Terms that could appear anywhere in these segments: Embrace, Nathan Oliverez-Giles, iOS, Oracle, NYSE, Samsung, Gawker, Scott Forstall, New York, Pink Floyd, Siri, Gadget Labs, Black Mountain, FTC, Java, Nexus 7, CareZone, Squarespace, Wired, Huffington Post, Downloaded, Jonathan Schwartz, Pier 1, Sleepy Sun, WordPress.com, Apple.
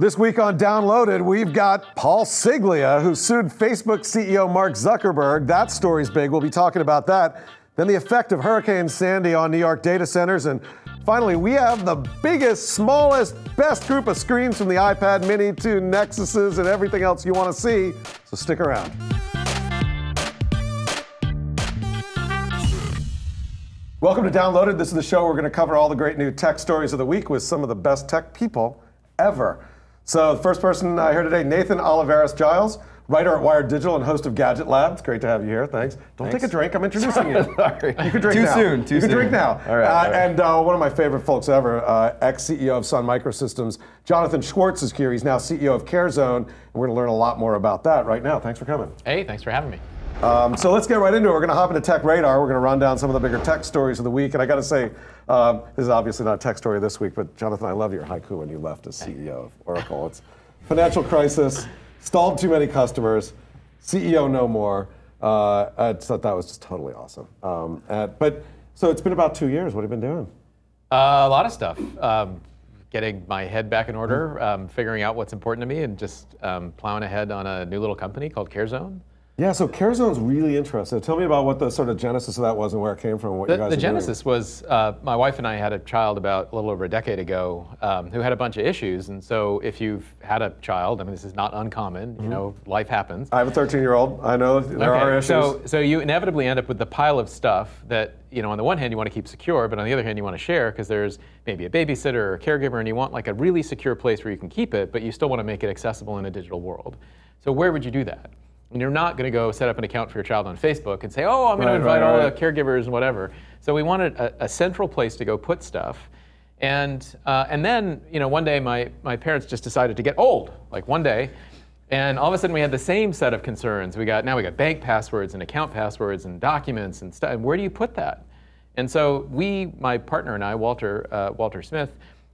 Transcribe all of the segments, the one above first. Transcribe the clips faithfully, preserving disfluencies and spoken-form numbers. This week on Downloaded, we've got Paul Ceglia, who sued Facebook C E O Mark Zuckerberg. That story's big. We'll be talking about that. Then the effect of Hurricane Sandy on New York data centers. And finally, we have the biggest, smallest, best group of screens from the iPad Mini to Nexuses and everything else you want to see. So stick around. Welcome to Downloaded. This is the show where we're going to cover all the great new tech stories of the week with some of the best tech people ever. So the first person I heard today, Nathan Oliverez-Giles, writer at Wired Digital and host of Gadget Labs. Great to have you here. Thanks. Don't Thanks. Take a drink. I'm introducing you. Sorry. You can drink too now. Soon. Too soon. You can soon. drink now. All right, uh, all right. And uh, one of my favorite folks ever, uh, ex-C E O of Sun Microsystems, Jonathan Schwartz is here. He's now C E O of CareZone. And we're going to learn a lot more about that right now. Thanks for coming. Hey, thanks for having me. Um, so let's get right into it. We're going to hop into Tech Radar. We're going to run down some of the bigger tech stories of the week. And I got to say, um, this is obviously not a tech story this week, but Jonathan, I love your haiku when you left as C E O of Oracle. It's financial crisis, stalled too many customers, C E O no more. Uh, I thought that was just totally awesome. Um, uh, but so it's been about two years. What have you been doing? Uh, a lot of stuff. Um, getting my head back in order, um, figuring out what's important to me, and just um, plowing ahead on a new little company called CareZone. Yeah, so CareZone's really interesting. Tell me about what the sort of genesis of that was and where it came from. What the, you guys the are genesis doing. was uh, my wife and I had a child about a little over a decade ago um, who had a bunch of issues. And so if you've had a child, I mean, this is not uncommon. Mm-hmm. You know, life happens. I have a thirteen-year-old. I know there okay. are issues. So, so you inevitably end up with the pile of stuff that, you know, on the one hand you want to keep secure, but on the other hand you want to share because there's maybe a babysitter or a caregiver, and you want like a really secure place where you can keep it, but you still want to make it accessible in a digital world. So where would you do that? And you're not going to go set up an account for your child on Facebook and say, oh, I'm going right, to invite right, all right. the caregivers and whatever. So we wanted a, a central place to go put stuff. And, uh, and then, you know, one day my, my parents just decided to get old, like one day. And all of a sudden we had the same set of concerns. We got, now we got bank passwords and account passwords and documents and stuff. And where do you put that? And so we, my partner and I, Walter, uh, Walter Smith,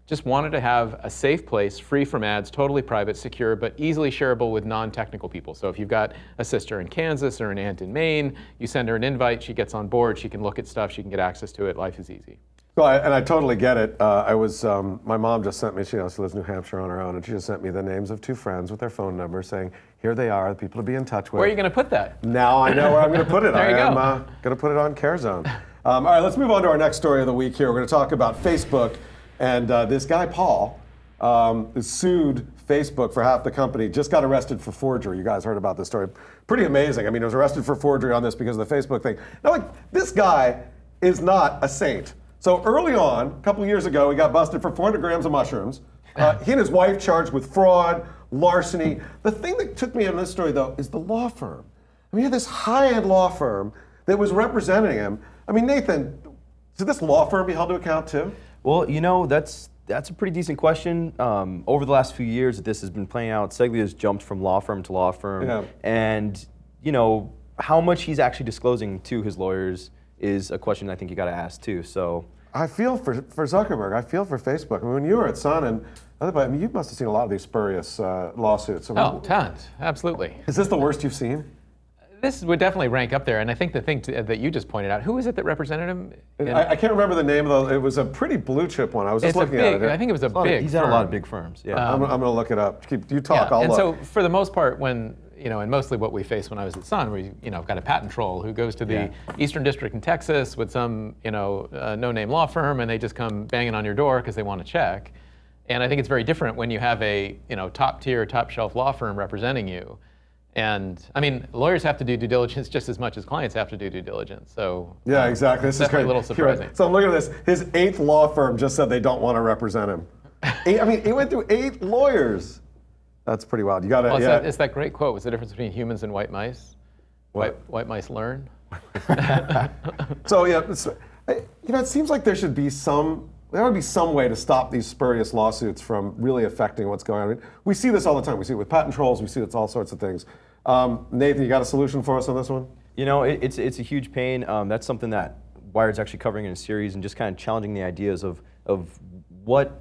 just wanted to have a safe place, free from ads, totally private, secure, but easily shareable with non-technical people. So if you've got a sister in Kansas or an aunt in Maine, you send her an invite, she gets on board, she can look at stuff, she can get access to it, life is easy. Well, I, and I totally get it. Uh, I was, um, my mom just sent me, she, you know, she lives in New Hampshire on her own, and she just sent me the names of two friends with their phone numbers saying, here they are, the people to be in touch with. Where are you gonna put that? Now I know where I'm gonna put it. There you I go. am uh, gonna put it on CareZone. Um, all right, let's move on to our next story of the week here. We're gonna talk about Facebook. And uh, this guy, Paul, um, sued Facebook for half the company, just got arrested for forgery. You guys heard about this story. Pretty amazing. I mean, he was arrested for forgery on this because of the Facebook thing. Now, like, this guy is not a saint. So early on, a couple years ago, he got busted for four hundred grams of mushrooms. Uh, he and his wife charged with fraud, larceny. The thing that took me on this story, though, is the law firm. I mean, he had this high-end law firm that was representing him. I mean, Nathan, did this law firm be held to account, too? Well, you know, that's that's a pretty decent question. Um, over the last few years, this has been playing out. Ceglia has jumped from law firm to law firm, yeah. and you know how much he's actually disclosing to his lawyers is a question I think you got to ask too. So I feel for for Zuckerberg. I feel for Facebook. I mean, when you were at Sun and otherwise, I mean, you must have seen a lot of these spurious uh, lawsuits. So oh, tons, absolutely. Is this the worst you've seen? This would definitely rank up there, and I think the thing to, that you just pointed out, who is it that represented him? I, I can't remember the name of the, it was a pretty blue chip one. I was just it's looking a big, at it. I think it was a, a big of, He's firm. had a lot of big firms, yeah. Um, I'm, I'm gonna look it up. Keep, you talk, yeah, I'll and look. And so, for the most part, when, you know, and mostly what we faced when I was at Sun, we, you know, got a patent troll who goes to the yeah. Eastern District in Texas with some, you know, uh, no-name law firm, and they just come banging on your door because they want to check. And I think it's very different when you have a, you know, top-tier, top-shelf law firm representing you. And I mean, lawyers have to do due diligence just as much as clients have to do due diligence. So yeah, um, exactly. This is kind of a little surprising. Right. So I'm looking at this. His eighth law firm just said they don't want to represent him. eight, I mean, he went through eight lawyers. That's pretty wild. You got to. Well, yeah. It's that great quote. What's the difference between humans and white mice? White what? white mice learn. so yeah, it's, you know, it seems like there should be some. There would be some way to stop these spurious lawsuits from really affecting what's going on. I mean, we see this all the time. We see it with patent trolls. We see it with all sorts of things. Um, Nathan, you got a solution for us on this one? You know, it, it's, it's a huge pain. Um, that's something that Wired's actually covering in a series and just kind of challenging the ideas of, of what,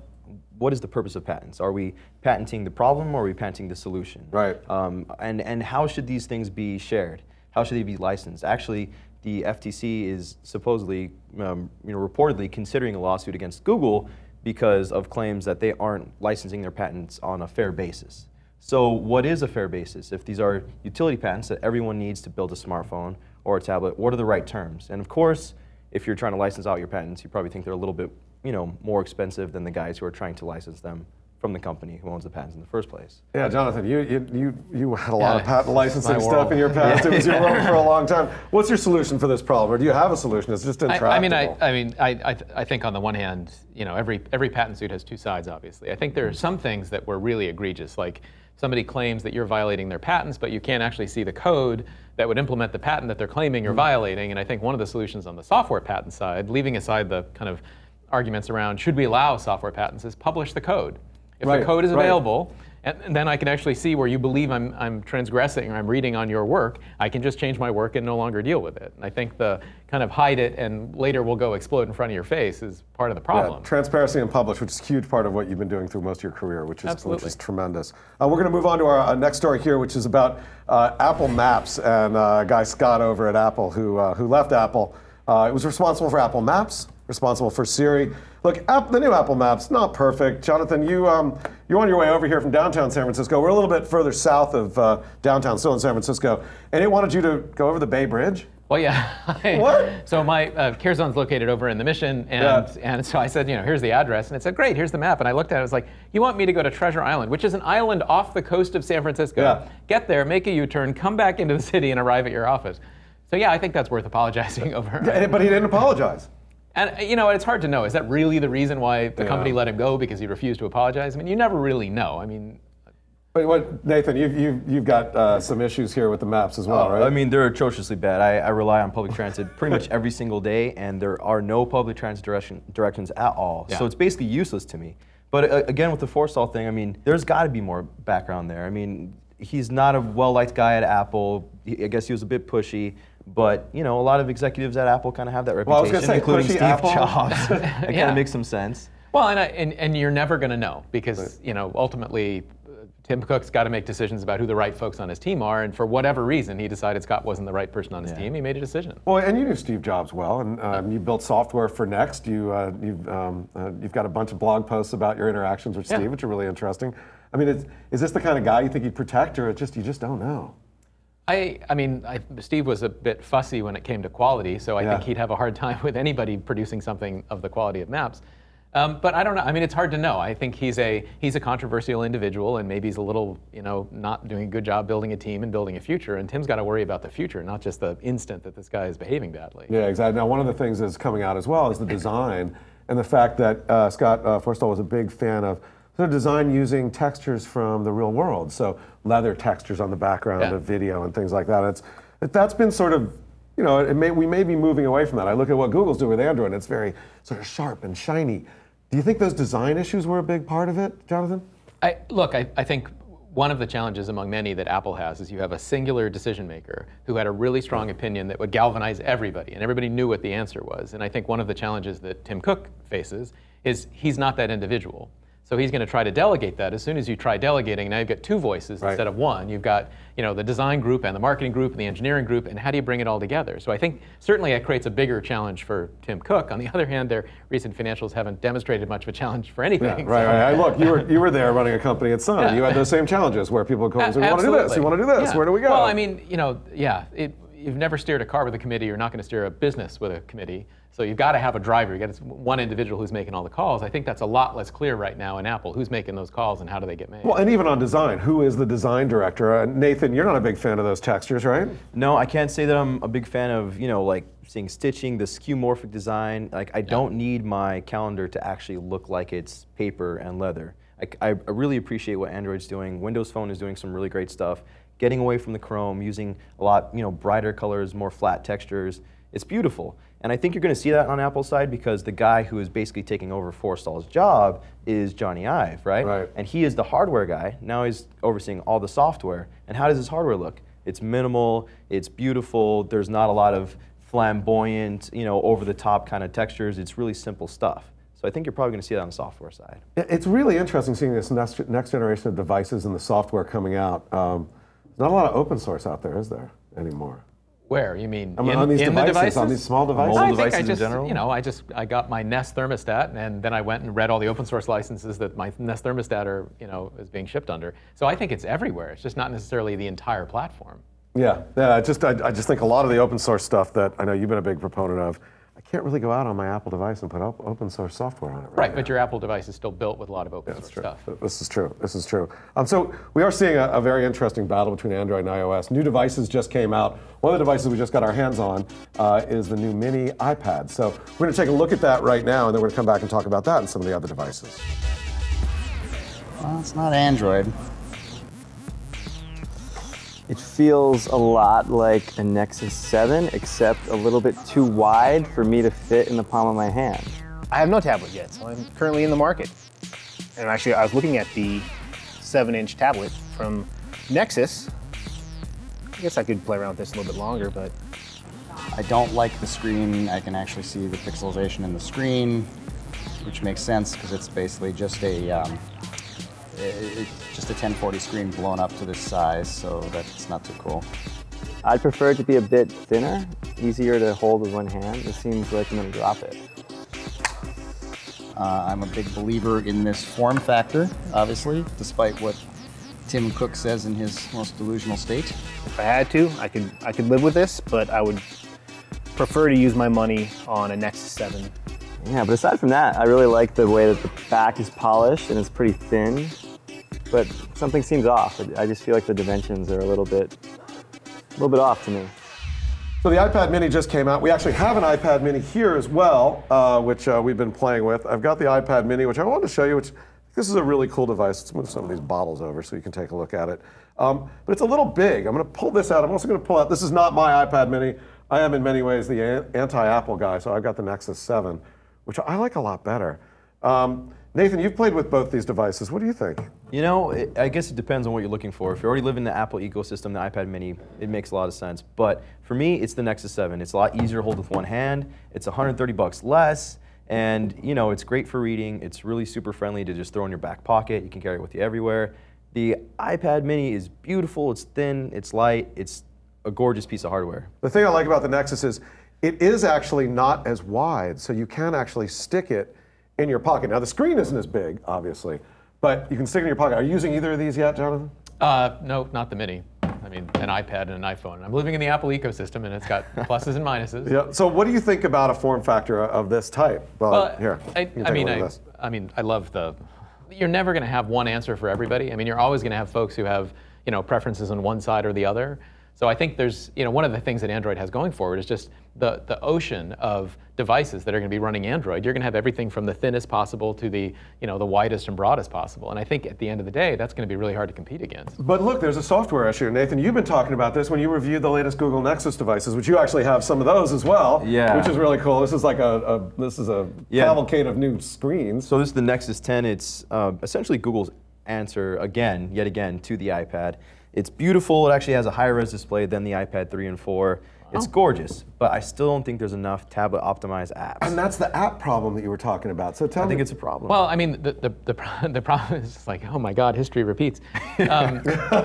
what is the purpose of patents? Are we patenting the problem or are we patenting the solution? Right. Um, and, and how should these things be shared? How should they be licensed? Actually, the F T C is supposedly, um, you know, reportedly considering a lawsuit against Google because of claims that they aren't licensing their patents on a fair basis. So what is a fair basis? If these are utility patents that everyone needs to build a smartphone or a tablet, what are the right terms? And of course, if you're trying to license out your patents, you probably think they're a little bit, you know, more expensive than the guys who are trying to license them from the company who owns the patents in the first place. Yeah, Jonathan, you you you, you had a lot yeah, of patent licensing stuff in your past. Yeah. It was your world for a long time. What's your solution for this problem, or do you have a solution? It's just intractable. I, I mean, I I mean, I I, th I think on the one hand, you know, every every patent suit has two sides. Obviously, I think there are some things that were really egregious, like somebody claims that you're violating their patents, but you can't actually see the code that would implement the patent that they're claiming you're mm-hmm. violating. And I think one of the solutions on the software patent side, leaving aside the kind of arguments around should we allow software patents, is publish the code. If right, the code is available, right. and then I can actually see where you believe I'm, I'm transgressing or I'm reading on your work, I can just change my work and no longer deal with it. And I think the kind of hide it and later we'll go explode in front of your face is part of the problem. Yeah, transparency and publish, which is a huge part of what you've been doing through most of your career, which is, which is tremendous. Uh, we're going to move on to our uh, next story here, which is about uh, Apple Maps and uh, a guy, Scott, over at Apple, who, uh, who left Apple. Uh, it was responsible for Apple Maps, responsible for Siri. Look, app, the new Apple Maps, not perfect. Jonathan, you, um, you're on your way over here from downtown San Francisco. We're a little bit further south of uh, downtown, still in San Francisco, and it wanted you to go over the Bay Bridge? Well, yeah. I, what? So my uh, CareZone's located over in the Mission, and, yeah. and so I said, you know, here's the address, and it said, great, here's the map, and I looked at it, I was like, you want me to go to Treasure Island, which is an island off the coast of San Francisco. Yeah. Get there, make a U-turn, come back into the city, and arrive at your office. So yeah, I think that's worth apologizing over. Yeah, but he didn't apologize. And you know, it's hard to know. Is that really the reason why the yeah. company let him go, because he refused to apologize? I mean, you never really know. I mean, but what, Nathan, you've you've you've got uh, some issues here with the maps as well, oh, right? I mean, they're atrociously bad. I, I rely on public transit pretty much every single day, and there are no public transit direction directions at all. Yeah. So it's basically useless to me. But uh, again, with the Forstall thing, I mean, there's got to be more background there. I mean, he's not a well-liked guy at Apple. I guess he was a bit pushy. But, you know, a lot of executives at Apple kind of have that reputation, well, I was gonna say, including Steve Apple. Jobs. That yeah. kind of makes some sense. Well, and, I, and, and you're never going to know because, right. you know, ultimately uh, Tim Cook's got to make decisions about who the right folks on his team are, and for whatever reason he decided Scott wasn't the right person on his yeah. team. He made a decision. Well, and you knew Steve Jobs well, and um, you built software for Next. You, uh, you've, um, uh, you've got a bunch of blog posts about your interactions with Steve, yeah. which are really interesting. I mean, it's, is this the kind of guy you think he'd protect, or it's just you just don't know? I, I mean, I, Steve was a bit fussy when it came to quality, so I yeah. think he'd have a hard time with anybody producing something of the quality of Maps. Um, but I don't know. I mean, it's hard to know. I think he's a he's a controversial individual, and maybe he's a little, you know, not doing a good job building a team and building a future. And Tim's got to worry about the future, not just the instant that this guy is behaving badly. Yeah, exactly. Now, one of the things that's coming out as well is the design and the fact that uh, Scott uh, Forstall was a big fan of. So design using textures from the real world, so leather textures on the background yeah. of video and things like that. It's, it, that's been sort of, you know, it may, we may be moving away from that. I look at what Google's doing with Android, and it's very sort of sharp and shiny. Do you think those design issues were a big part of it, Jonathan? I, look, I, I think one of the challenges among many that Apple has is you have a singular decision maker who had a really strong opinion that would galvanize everybody, and everybody knew what the answer was. And I think one of the challenges that Tim Cook faces is he's not that individual. So he's going to try to delegate that. As soon as you try delegating, now you've got two voices right. instead of one. You've got, you know, the design group and the marketing group and the engineering group, and how do you bring it all together? So I think certainly it creates a bigger challenge for Tim Cook. On the other hand, their recent financials haven't demonstrated much of a challenge for anything. Yeah, right, so. right. I, look, you were you were there running a company at Sun. Yeah. You had those same challenges where people go, "We want to do this. We want to do this. Yeah. Where do we go?" Well, I mean, you know, yeah. It, you've never steered a car with a committee. You're not going to steer a business with a committee. So you've got to have a driver. You've got one individual who's making all the calls. I think that's a lot less clear right now in Apple. Who's making those calls and how do they get made? Well, and even on design, who is the design director? Uh, Nathan, you're not a big fan of those textures, right? No, I can't say that I'm a big fan of, you know, like seeing stitching, the skeuomorphic design. Like, I don't yeah. need my calendar to actually look like it's paper and leather. I, I really appreciate what Android's doing. Windows Phone is doing some really great stuff. Getting away from the chrome, using a lot, you know, brighter colors, more flat textures. It's beautiful. And I think you're going to see that on Apple's side because the guy who is basically taking over Forstall's job is Johnny Ive, right? right? And he is the hardware guy. Now he's overseeing all the software. And how does his hardware look? It's minimal. It's beautiful. There's not a lot of flamboyant, you know, over-the-top kind of textures. It's really simple stuff. So I think you're probably going to see that on the software side. It's really interesting seeing this next, next generation of devices and the software coming out. Um, not a lot of open source out there, is there, anymore? Where? You mean in, on these in devices, the devices? On these small devices? I devices think I just, in general? You know, I just, I got my Nest thermostat, and then I went and read all the open source licenses that my Nest thermostat are, you know, is being shipped under. So I think it's everywhere. It's just not necessarily the entire platform. Yeah, yeah. I just, I, I just think a lot of the open source stuff that I know you've been a big proponent of, I can't really go out on my Apple device and put up open source software on it. Right, right but your Apple device is still built with a lot of open yeah, source true. stuff. This is true. This is true. Um, so we are seeing a, a very interesting battle between Android and iOS. New devices just came out. One of the devices we just got our hands on uh, is the new mini iPad. So we're going to take a look at that right now, and then we're going to come back and talk about that and some of the other devices. Well, it's not Android. It feels a lot like a Nexus seven, except a little bit too wide for me to fit in the palm of my hand. I have no tablet yet, so I'm currently in the market. And actually, I was looking at the seven inch tablet from Nexus. I guess I could play around with this a little bit longer, but... I don't like the screen. I can actually see the pixelization in the screen, which makes sense, because it's basically just a... Um, It's just a ten forty screen blown up to this size, so that's not too cool. I'd prefer it to be a bit thinner, easier to hold with one hand. It seems like I'm going to drop it. Uh, I'm a big believer in this form factor, obviously, despite what Tim Cook says in his most delusional state. If I had to, I could, I could live with this, but I would prefer to use my money on a Nexus seven. Yeah, but aside from that, I really like the way that the back is polished and it's pretty thin. But something seems off. I just feel like the dimensions are a little bit, a little bit off to me. So the iPad Mini just came out. We actually have an iPad Mini here as well, uh, which uh, we've been playing with. I've got the iPad Mini, which I wanted to show you. Which this is a really cool device. Let's move some of these bottles over so you can take a look at it. Um, but it's a little big. I'm going to pull this out. I'm also going to pull out. This is not my iPad Mini. I am in many ways the anti-Apple guy, so I've got the Nexus seven, which I like a lot better. Um, Nathan, you've played with both these devices. What do you think? You know, it, I guess it depends on what you're looking for. If you already live in the Apple ecosystem, the iPad Mini, it makes a lot of sense. But for me, it's the Nexus seven. It's a lot easier to hold with one hand. It's one hundred thirty bucks less, and you know, it's great for reading. It's really super friendly to just throw in your back pocket. You can carry it with you everywhere. The iPad Mini is beautiful. It's thin. It's light. It's a gorgeous piece of hardware. The thing I like about the Nexus is it is actually not as wide, so you can actually stick it in your pocket. Now, the screen isn't as big, obviously, but you can stick it in your pocket. Are you using either of these yet, Jonathan? Uh, no, not the Mini. I mean, an iPad and an iPhone. I'm living in the Apple ecosystem, and it's got pluses and minuses. Yeah. So what do you think about a form factor of this type? Well, well here, I, I, mean, I, I mean, I love the... You're never going to have one answer for everybody. I mean, you're always going to have folks who have, you know, preferences on one side or the other. So I think there's, you know, one of the things that Android has going forward is just the, the ocean of devices that are going to be running Android. You're going to have everything from the thinnest possible to the, you know, the widest and broadest possible. And I think at the end of the day, that's going to be really hard to compete against. But look, there's a software issue. Nathan, you've been talking about this when you reviewed the latest Google Nexus devices, which you actually have some of those as well, yeah. Which is really cool. This is like a, a this is a yeah. cavalcade of new screens. So this is the Nexus ten. It's uh, essentially Google's answer again, yet again, to the iPad. It's beautiful. It actually has a higher-res display than the iPad three and four. Wow. It's gorgeous, but I still don't think there's enough tablet-optimized apps. And that's the app problem that you were talking about. So tell I me. think it's a problem. Well, I mean, the the the, the problem is just like, oh my God, history repeats. Um,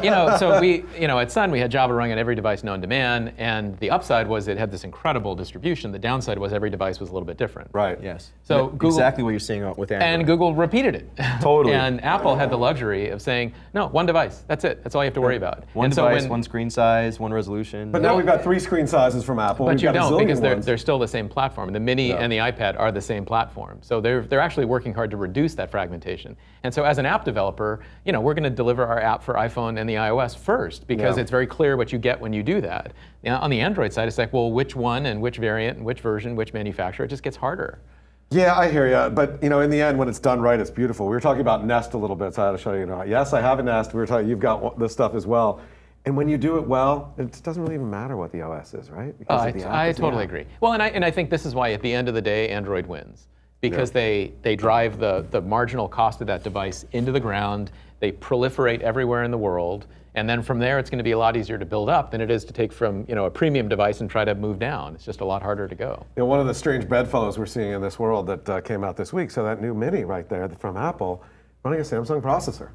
you know, so we, you know, at Sun we had Java running on every device known to man, and the upside was it had this incredible distribution. The downside was every device was a little bit different. Right. Yes. So Google, exactly what you're seeing with Android. And Google repeated it. Totally. And Apple had the luxury of saying, no, one device. That's it. That's all you have to worry about. One and device, so when, one screen size, one resolution. But now we've got three screen sizes from Apple. But We've you don't, because they're, they're still the same platform. The Mini no. and the iPad are the same platform. So they're, they're actually working hard to reduce that fragmentation. And so as an app developer, you know, we're going to deliver our app for iPhone and the iOS first, because yeah. it's very clear what you get when you do that. Now, on the Android side, it's like, well, which one and which variant and which version, which manufacturer? It just gets harder. Yeah, I hear you. But you know, in the end, when it's done right, it's beautiful. We were talking about Nest a little bit, so I had to show you. Now. Yes, I have a Nest. We were talking, you've got this stuff as well. And when you do it well, it doesn't really even matter what the O S is, right? Because uh, the I, I totally agree. Well, and I, and I think this is why, at the end of the day, Android wins. Because yeah. they, they drive the, the marginal cost of that device into the ground. They proliferate everywhere in the world. And then from there, it's going to be a lot easier to build up than it is to take from, you know, a premium device and try to move down. It's just a lot harder to go. You know, one of the strange bedfellows we're seeing in this world that uh, came out this week, so that new Mini right there from Apple, running a Samsung processor.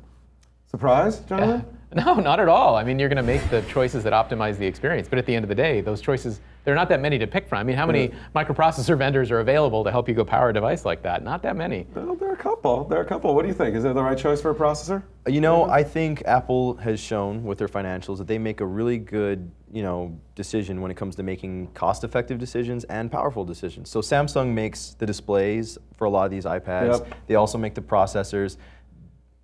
Surprise, Jonathan? Yeah. No, not at all. I mean, you're going to make the choices that optimize the experience. But at the end of the day, those choices, there are not that many to pick from. I mean, how many microprocessor vendors are available to help you go power a device like that? Not that many. Well, there are a couple. There are a couple. What do you think? Is that the right choice for a processor? You know, I think Apple has shown with their financials that they make a really good, you know, decision when it comes to making cost-effective decisions and powerful decisions. So Samsung makes the displays for a lot of these iPads. Yep. They also make the processors.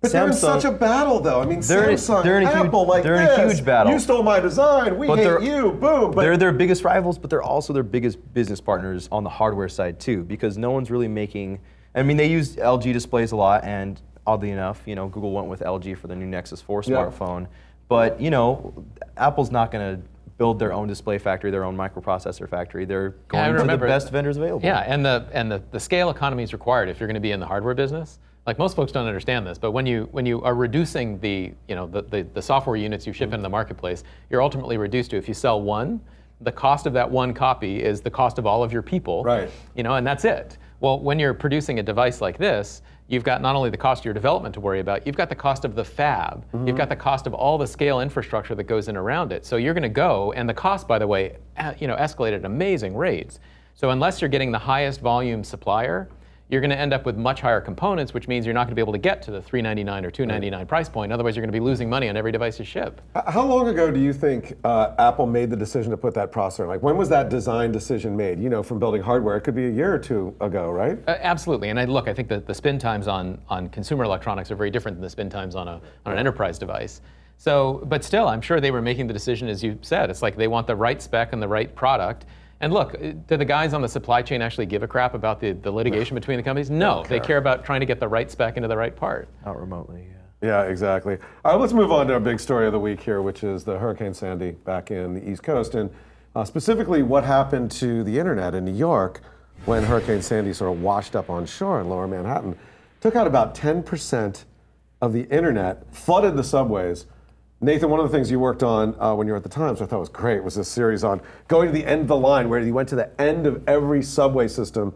But Samsung, they're in such a battle, though. I mean, Samsung, they're in a huge, Apple, like they're this. in a huge battle. You stole my design. We but hate you. Boom. But they're their biggest rivals, but they're also their biggest business partners on the hardware side too, because no one's really making. I mean, they use L G displays a lot, and oddly enough, you know, Google went with L G for the new Nexus four yeah. smartphone. But you know, Apple's not going to build their own display factory, their own microprocessor factory. They're going to the best vendors available. Yeah, and the and the the scale economy is required if you're going to be in the hardware business. Like, most folks don't understand this, but when you when you are reducing the you know the the, the software units you ship mm-hmm. into the marketplace, you're ultimately reduced to, if you sell one, the cost of that one copy is the cost of all of your people. Right. You know, and that's it. Well, when you're producing a device like this, you've got not only the cost of your development to worry about, you've got the cost of the fab, mm-hmm. you've got the cost of all the scale infrastructure that goes in around it. So you're going to go, and the cost, by the way, you know, escalated at amazing rates. So unless you're getting the highest volume supplier, you're going to end up with much higher components, which means you're not going to be able to get to the three ninety-nine or two ninety-nine price point. Otherwise, you're going to be losing money on every device you ship. How long ago do you think uh, Apple made the decision to put that processor in? Like, when was that design decision made? You know, from building hardware, it could be a year or two ago, right? Uh, absolutely. And I, look, I think that the spin times on on consumer electronics are very different than the spin times on a on an enterprise device. So, but still, I'm sure they were making the decision, as you said. It's like they want the right spec and the right product. And look, do the guys on the supply chain actually give a crap about the, the litigation between the companies? No, they care about trying to get the right spec into the right part. Not remotely, yeah. Yeah, exactly. All right, let's move on to our big story of the week here, which is the Hurricane Sandy back in the East Coast, and uh, specifically what happened to the internet in New York when Hurricane Sandy sort of washed up on shore in lower Manhattan. Took out about ten percent of the internet, flooded the subways. Nathan, one of the things you worked on uh, when you were at the Times, so I thought was great, was this series on going to the end of the line, where you went to the end of every subway system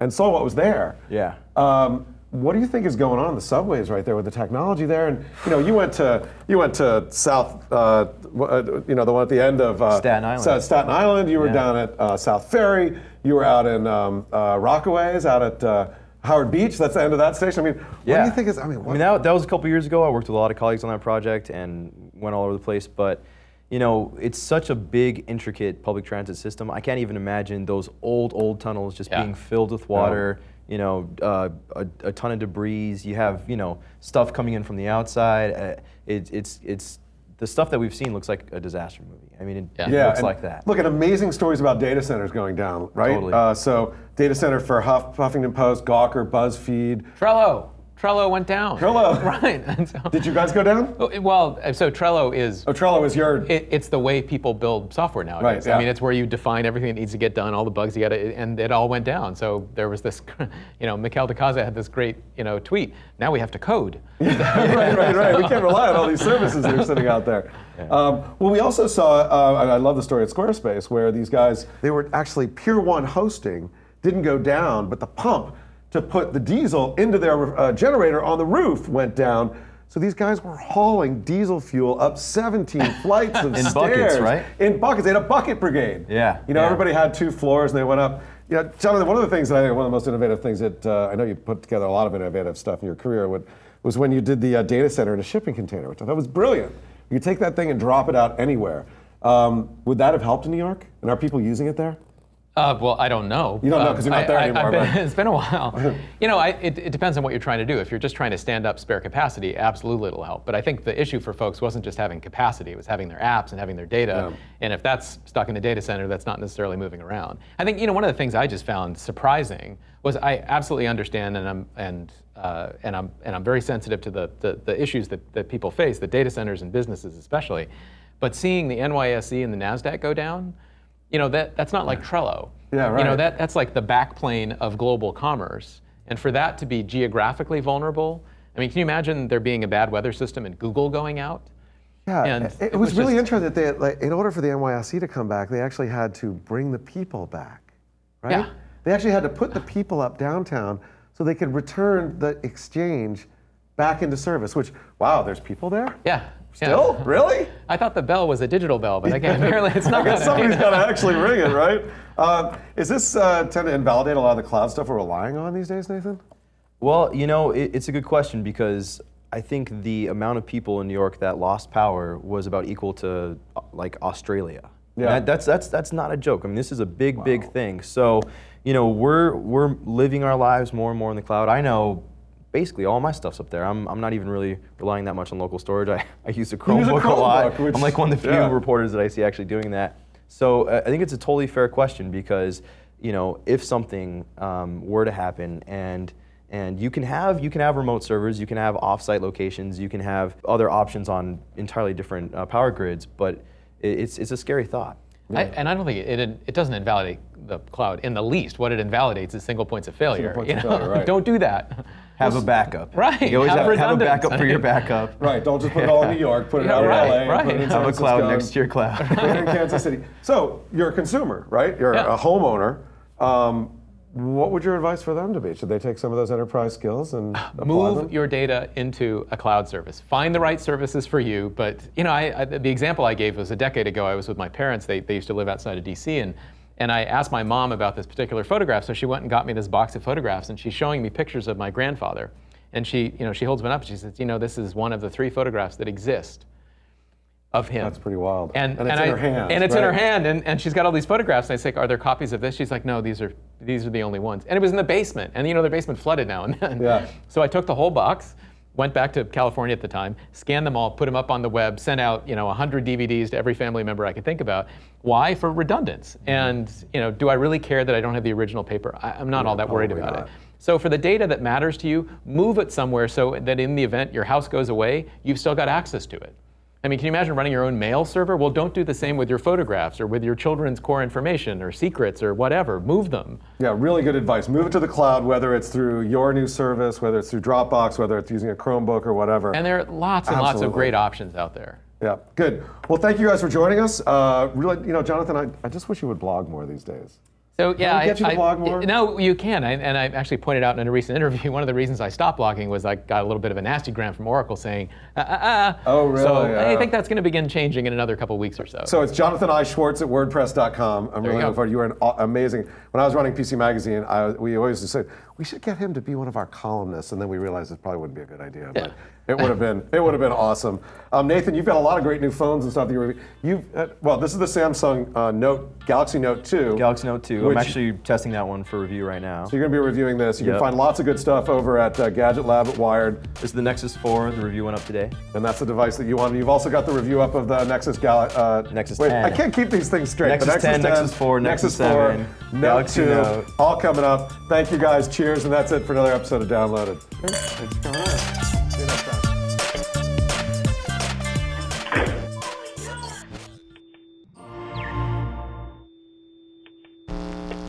and saw what was there. Yeah. Um, what do you think is going on in the subways right there with the technology there? And you know, you went to you went to South, uh, you know, the one at the end of uh, Staten Island. Staten Island. You were yeah. down at uh, South Ferry. You were out in um, uh, Rockaways. Out at uh, Howard Beach, that's the end of that station. I mean, yeah. what do you think is, I mean, what? I mean, that, that was a couple years ago. I worked with a lot of colleagues on that project and went all over the place, but, you know, it's such a big, intricate public transit system. I can't even imagine those old, old tunnels just yeah. being filled with water, yeah. you know, uh, a, a ton of debris. You have, you know, stuff coming in from the outside. Uh, it, it's, it's, the stuff that we've seen looks like a disaster movie. I mean, it, yeah. it yeah, looks like that. Look at amazing stories about data centers going down, right? Totally. Uh, so data center for Huff, Huffington Post, Gawker, BuzzFeed. Trello. Trello went down. Trello. Right. And so, did you guys go down? Well, so Trello is... Oh, Trello is your... It, it's the way people build software nowadays. Right, yeah. I mean, it's where you define everything that needs to get done, all the bugs you got to... And it all went down. So there was this, you know, Mikel de Casa had this great, you know, tweet. Now we have to code. Yeah, right, right, right. We can't rely on all these services that are sitting out there. Yeah. Um, well, we also saw, uh, and I love the story at Squarespace, where these guys, they were actually Pier one hosting, didn't go down, but the pump to put the diesel into their uh, generator on the roof went down. So these guys were hauling diesel fuel up seventeen flights of in stairs. Buckets, right? In buckets. They had a bucket brigade. Yeah. You know, yeah. everybody had two floors and they went up. You know, Jonathan, one of the things that I think, one of the most innovative things that uh, I know you put together a lot of innovative stuff in your career would, was when you did the uh, data center in a shipping container, which I thought was brilliant. You could take that thing and drop it out anywhere. Um, would that have helped in New York? And are people using it there? Uh, well, I don't know. You don't know because um, you're not there I, anymore. Been, right? It's been a while. You know, I, it, it depends on what you're trying to do. If you're just trying to stand up spare capacity, absolutely it'll help. But I think the issue for folks wasn't just having capacity. It was having their apps and having their data. Yeah. And if that's stuck in the data center, that's not necessarily moving around. I think, you know, one of the things I just found surprising was I absolutely understand, and I'm, and, uh, and I'm, and I'm very sensitive to the, the, the issues that, that people face, the data centers and businesses especially. But seeing the N Y S E and the NASDAQ go down, you know, that, that's not like Trello. Yeah, right. You know, that, that's like the backplane of global commerce. And for that to be geographically vulnerable, I mean, can you imagine there being a bad weather system and Google going out? Yeah, and it, it, it was, was really interesting that they, had, like, in order for the N Y S E to come back, they actually had to bring the people back, right? Yeah. They actually had to put the people up downtown so they could return the exchange back into service, which, wow, there's people there? Yeah. Still? Yeah. Really? I thought the bell was a digital bell, but I can't, apparently it's not. I guess somebody's got to actually ring it, right? Uh, is this uh, tend to invalidate a lot of the cloud stuff we're relying on these days, Nathan? Well, you know, it, it's a good question, because I think the amount of people in New York that lost power was about equal to like Australia. Yeah. That, that's, that's, that's not a joke. I mean, this is a big, wow. big thing. So, you know, we're, we're living our lives more and more in the cloud. I know basically all my stuff's up there. I'm, I'm not even really relying that much on local storage. I, I use a Chromebook, use a, Chromebook a lot. Which, I'm like one of the few yeah. reporters that I see actually doing that. So uh, I think it's a totally fair question, because, you know, if something um, were to happen, and And you can have you can have remote servers, you can have off-site locations, you can have other options on entirely different uh, power grids, but it's it's a scary thought. I, and I don't think it, it it doesn't invalidate the cloud in the least. What it invalidates is single points of failure. Points you know? of failure right. Don't do that. Have a backup. Right. You always have, have, have a backup for your backup. Right. Don't just put it all in New York. Put it yeah, out right, in L A. Right. Put it in have a cloud next to your cloud. Put it in Kansas City. So you're a consumer, right? You're yeah. a homeowner. Um, What would your advice for them to be? Should they take some of those enterprise skills and apply Move them? your data into a cloud service. Find the right services for you. But you know, I, I, the example I gave was a decade ago. I was with my parents. They, they used to live outside of D C. And, and I asked my mom about this particular photograph. So she went and got me this box of photographs. And she's showing me pictures of my grandfather. And she, you know, she holds one up. And she says, you know, this is one of the three photographs that exist of him. That's pretty wild. And, and, and it's I, in her hand. And it's right? in her hand, and, and she's got all these photographs, and I say, are there copies of this? She's like, no, these are these are the only ones. And it was in the basement, and you know, the basement flooded now and then. Yeah. So I took the whole box, went back to California at the time, scanned them all, put them up on the web, sent out you know one hundred D V Ds to every family member I could think about. Why? For redundance. And you know, do I really care that I don't have the original paper? I, I'm not yeah, all that worried about not. it. So for the data that matters to you, move it somewhere so that in the event your house goes away, you've still got access to it. I mean, can you imagine running your own mail server? Well, don't do the same with your photographs or with your children's core information or secrets or whatever. Move them. Yeah, really good advice. Move it to the cloud, whether it's through your new service, whether it's through Dropbox, whether it's using a Chromebook or whatever. And there are lots and Absolutely. lots of great options out there. Yeah, good. Well, thank you guys for joining us. Uh, really, you know, Jonathan, I, I just wish you would blog more these days. So yeah, can I get you to I, blog more? No, you can. I, and I actually pointed out in a recent interview, one of the reasons I stopped blogging was I got a little bit of a nasty gram from Oracle saying, ah, ah, ah. Oh, really? So yeah. I think that's going to begin changing in another couple weeks or so. So it's Jonathan I. Schwartz at WordPress dot com. I'm there really looking forward. You were an amazing. When I was running P C Magazine, I, we always said we should get him to be one of our columnists, and then we realized it probably wouldn't be a good idea. Yeah. But it would have been. It would have been awesome. Um, Nathan, you've got a lot of great new phones and stuff that you were. You uh, well, this is the Samsung uh, Note Galaxy Note two. Galaxy Note two. Which, I'm actually testing that one for review right now. So you're going to be reviewing this. You yep. can find lots of good stuff over at uh, Gadget Lab at Wired. This is the Nexus four. The review went up today. And that's the device that you wanted. You've also got the review up of the Nexus Galaxy. Uh, Nexus wait, ten. I can't keep these things straight. Nexus, Nexus ten, ten, Nexus four, Nexus, Nexus four, seven, Note Galaxy two, Note. All coming up. Thank you guys. Cheers, and that's it for another episode of Downloaded. Thanks. Thanks for coming on.